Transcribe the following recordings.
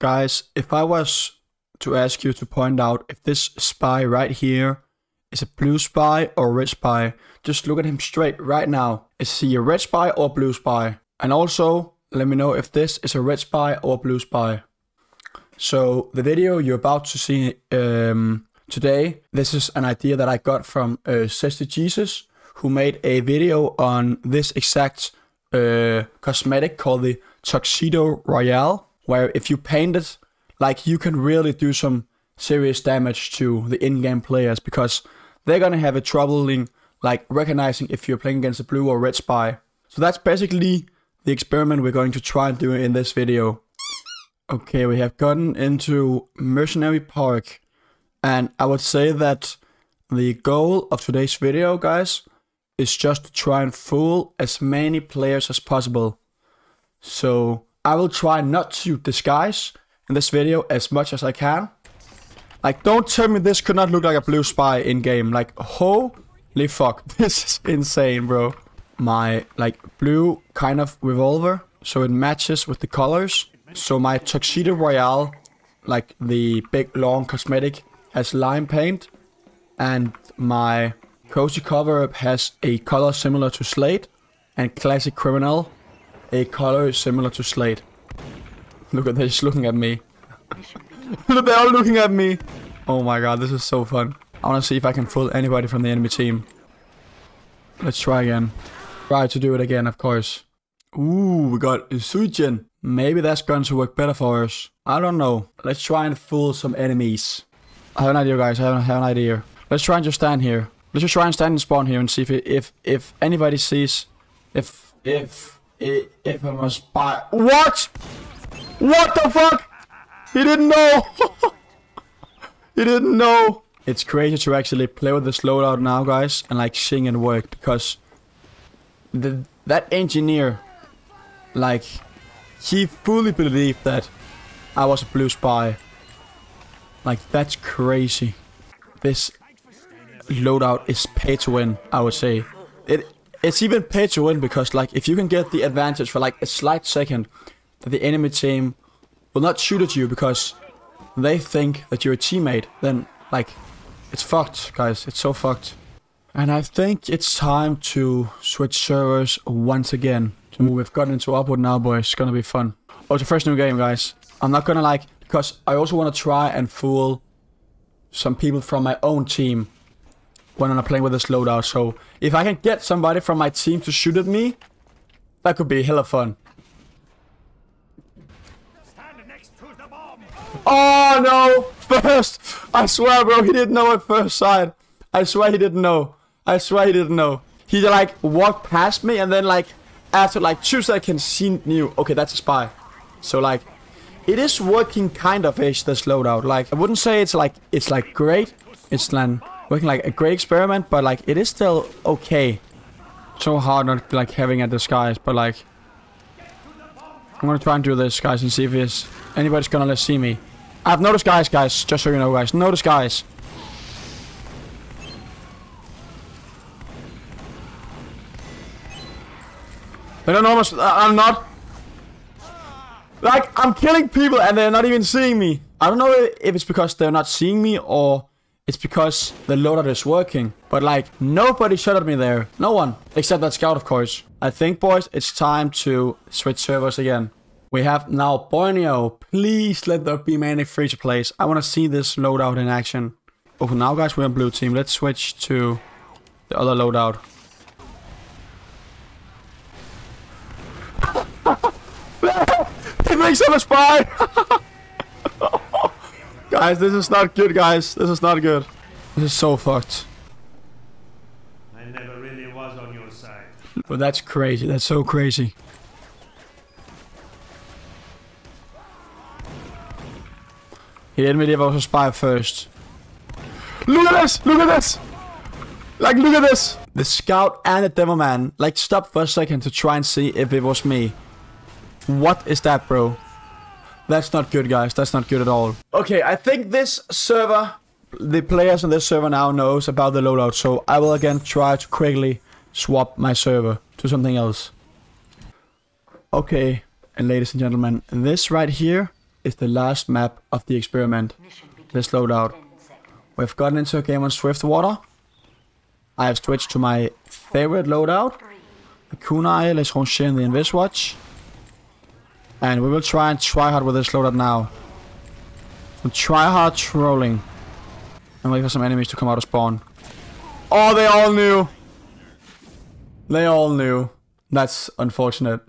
Guys, if I was to ask you to point out if this spy right here is a blue spy or a red spy, just look at him straight right now. Is he a red spy or a blue spy? And also, let me know if this is a red spy or a blue spy. So, the video you're about to see today, this is an idea that I got from Zesty Jesus, who made a video on this exact cosmetic called the Tuxedo Royale, where if you paint it, like, you can really do some serious damage to the in-game players, because they're gonna have a troubling, like, recognizing if you're playing against a blue or red spy. So that's basically the experiment we're going to try and do in this video. Okay, we have gotten into Mercenary Park, and I would say that the goal of today's video, guys, is just to try and fool as many players as possible. So I will try not to disguise in this video as much as I can. Like, don't tell me this could not look like a blue spy in game. Like, holy fuck, this is insane, bro. My, like, blue kind of revolver, so it matches with the colors. So my Tuxedo Royale, like the big long cosmetic, has lime paint, and my cozy cover-up has a color similar to Slate, and Classic Criminal, a color similar to Slate. Look at this, looking at me. They're all looking at me. Oh my god, this is so fun. I want to see if I can fool anybody from the enemy team. Let's try again. Try to do it again, of course. Ooh, we got Suigen. Maybe that's going to work better for us. I don't know. Let's try and fool some enemies. I have an idea, guys. I have an idea. Let's try and just stand here. Let's just try and stand and spawn here and see if anybody sees if I'm a spy. What? What the fuck? He didn't know. He didn't know. It's crazy to actually play with this loadout now, guys, and like seeing it work, because that engineer, like, he fully believed that I was a blue spy. Like, that's crazy. This loadout is pay to win, I would say. It's even pay to win, because like, if you can get the advantage for like a slight second, that the enemy team will not shoot at you because they think that you're a teammate, then like, it's fucked, guys. It's so fucked. And I think it's time to switch servers once again. We've gotten into Upward now, boys. It's gonna be fun. Oh, it's the first new game, guys. I'm not gonna, like, because I also want to try and fool some people from my own team when I'm playing with this loadout. So if I can get somebody from my team to shoot at me, that could be hella fun. Oh no! First! I swear, bro, he didn't know at first sight. I swear he didn't know. I swear he didn't know. He like walked past me, and then like after like 2 seconds he knew, okay, that's a spy. So like, it is working kind of ish, this loadout. Like, I wouldn't say it's like great. It's like working like a great experiment, but like, it is still okay. So hard not like having a disguise, but like, I'm gonna try and do this, guys, and see if anybody's gonna see me. I have no disguise, guys, just so you know, guys. No disguise. They don't know much. I'm not. Like, I'm killing people and they're not even seeing me. I don't know if it's because they're not seeing me or it's because the loadout is working. But like, nobody shot at me there. No one. Except that scout, of course. I think, boys, it's time to switch servers again. We have now Borneo. Please let there be many free-to-plays. I want to see this loadout in action. Oh, now, guys, we're on blue team. Let's switch to the other loadout. It makes him a spy! Guys, this is not good, guys. This is not good. This is so fucked. I never really was on your side. But that's crazy. That's so crazy. He didn't believe I was a spy first. Look at this! Look at this! Like, look at this! The scout and the demo man, like, stopped for a second to try and see if it was me. What is that, bro? That's not good, guys. That's not good at all. Okay, I think this server, the players on this server now knows about the loadout, so I will again try to quickly swap my server to something else. Okay, and ladies and gentlemen, this right here is the last map of the experiment. Let's load out. We've gotten into a game on Swiftwater. I have switched to my favorite loadout, the Kunai, L'Etranger, and the Invis Watch. And we will try and try hard with this loadout now. Some try hard trolling. And wait for some enemies to come out of spawn. Oh, they all knew! They all knew. That's unfortunate.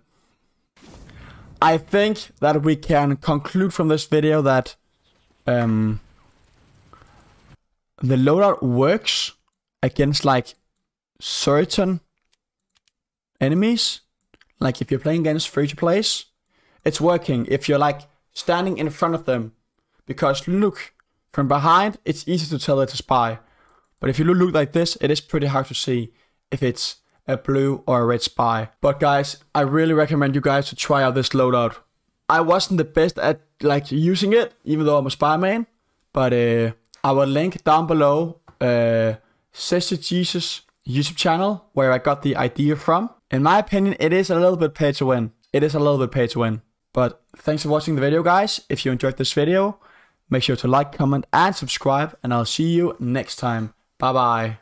I think that we can conclude from this video that the loadout works against like certain enemies. Like if you're playing against free-to-plays, it's working. If you're like standing in front of them, because look, from behind, it's easy to tell it's a spy. But if you look like this, it is pretty hard to see if it's a blue or a red spy. But guys, I really recommend you guys to try out this loadout. I wasn't the best at like using it, even though I'm a spy man. But I will link down below Zesty Jesus YouTube channel, where I got the idea from. In my opinion, it is a little bit pay to win. It is a little bit pay to win. But thanks for watching the video, guys. If you enjoyed this video, make sure to like, comment, and subscribe. And I'll see you next time. Bye-bye.